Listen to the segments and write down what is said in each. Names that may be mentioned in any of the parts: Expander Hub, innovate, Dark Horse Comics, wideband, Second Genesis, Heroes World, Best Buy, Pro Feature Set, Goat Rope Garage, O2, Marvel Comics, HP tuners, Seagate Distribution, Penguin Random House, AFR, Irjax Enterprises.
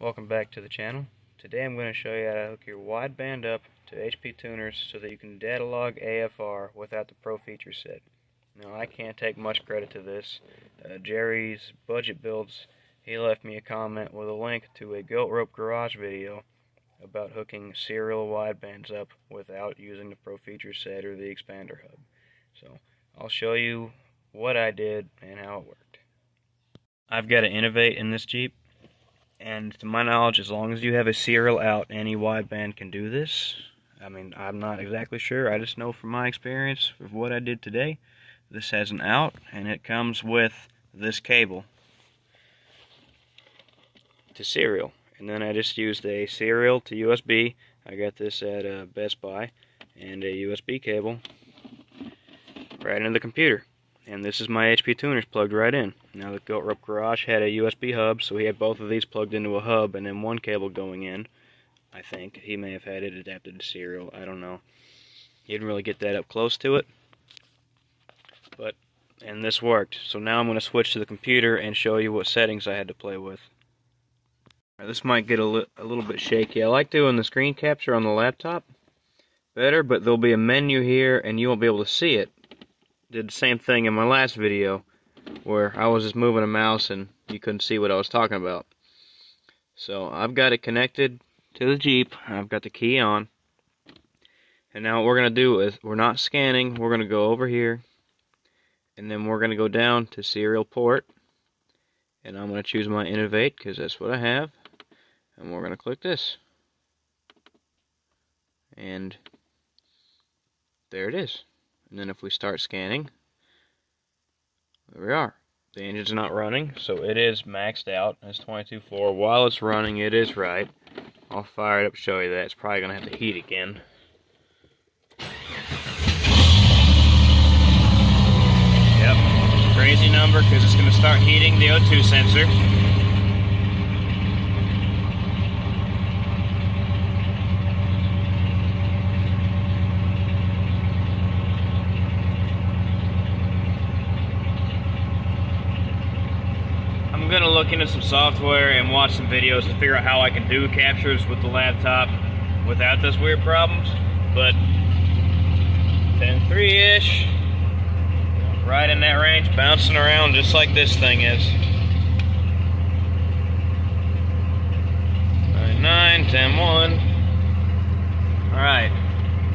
Welcome back to the channel. Today I'm going to show you how to hook your wideband up to HP tuners so that you can datalog AFR without the Pro Feature Set. Now I can't take much credit to this. Jerry's Budget Builds, he left me a comment with a link to a Goat Rope Garage video about hooking serial widebands up without using the Pro Feature Set or the Expander Hub. So I'll show you what I did and how it worked. I've got to innovate in this Jeep. And to my knowledge, as long as you have a serial out, any wideband can do this. I mean, I'm not exactly sure. I just know from my experience of what I did today, this has an out, and it comes with this cable to serial. And then I just used a serial to USB. I got this at Best Buy, and a USB cable right into the computer. And this is my HP tuners plugged right in. Now the Goat Rope Garage had a USB hub, so he had both of these plugged into a hub and then one cable going in, I think. He may have had it adapted to serial, I don't know. He didn't really get that up close to it. And this worked. So now I'm going to switch to the computer and show you what settings I had to play with. Now, this might get a little bit shaky. I like doing the screen capture on the laptop better, but there'll be a menu here and you won't be able to see it. Did the same thing in my last video where I was just moving a mouse and you couldn't see what I was talking about. So I've got it connected to the Jeep. I've got the key on. And now what we're going to do is we're not scanning. We're going to go over here. And then we're going to go down to serial port. And I'm going to choose my Innovate because that's what I have. And we're going to click this. And there it is. And then if we start scanning, there we are. The engine's not running, so it is maxed out. It's 22.4. While it's running, it is right. I'll fire it up to show you that. It's probably going to have to heat again. Yep. Crazy number because it's going to start heating the O2 sensor. I'm going to look into some software and watch some videos to figure out how I can do captures with the laptop without those weird problems, but 10.3-ish, right in that range, bouncing around just like this thing is. 9.9, 10.1. Alright,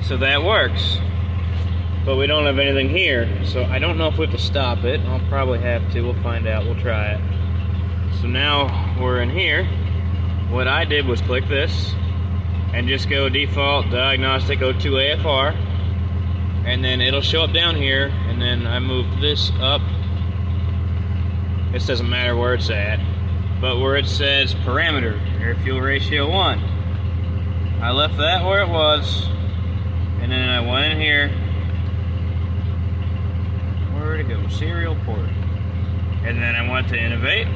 so that works, but we don't have anything here, so I don't know if we have to stop it. I'll probably have to. We'll find out. We'll try it. So now we're in here. What I did was click this and just go default diagnostic O2 AFR, and then it'll show up down here, and then I move this up. This doesn't matter where it's at, but where it says parameter, air fuel ratio 1. I left that where it was, and then I went in here. Where'd it go? Serial port. And then I went to innovate.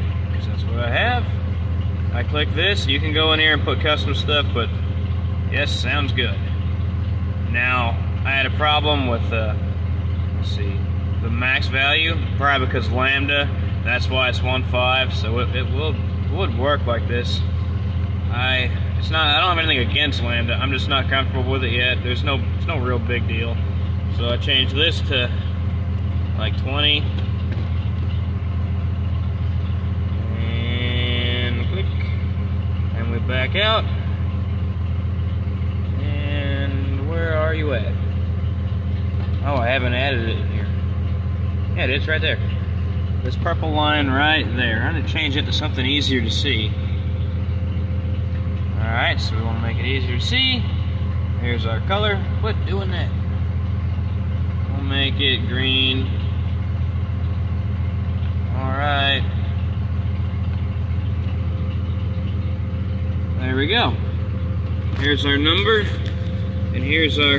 That's what I have. I click this. You can go in here and put custom stuff, but yes, sounds good. Now, I had a problem with, let's see, the max value, probably because lambda, that's why it's 1.5, so it would work like this. I don't have anything against lambda, I'm just not comfortable with it yet. It's no real big deal. So I changed this to like 20. And we back out, and where are you at? Oh, I haven't added it in here. Yeah, it is right there. This purple line right there. I'm going to change it to something easier to see. Alright, so we want to make it easier to see. Here's our color. Quit doing that. We'll make it green. Alright. There we go. Here's our number, and here's our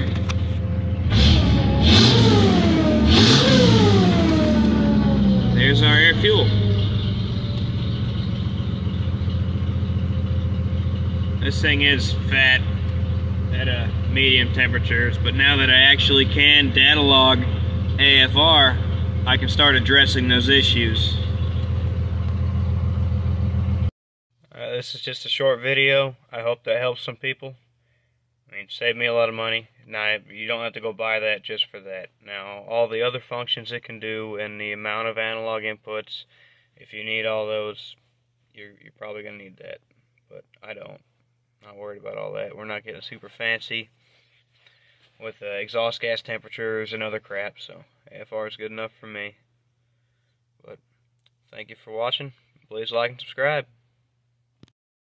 air fuel. This thing is fat at medium temperatures, but now that I actually can datalog AFR, I can start addressing those issues. This is just a short video. I hope that helps some people. I mean, saved me a lot of money. Now, you don't have to go buy that just for that. Now, all the other functions it can do and the amount of analog inputs, if you need all those, you're probably going to need that. But I don't. Not worried about all that. We're not getting super fancy with exhaust gas temperatures and other crap, so AFR is good enough for me. But thank you for watching. Please like and subscribe.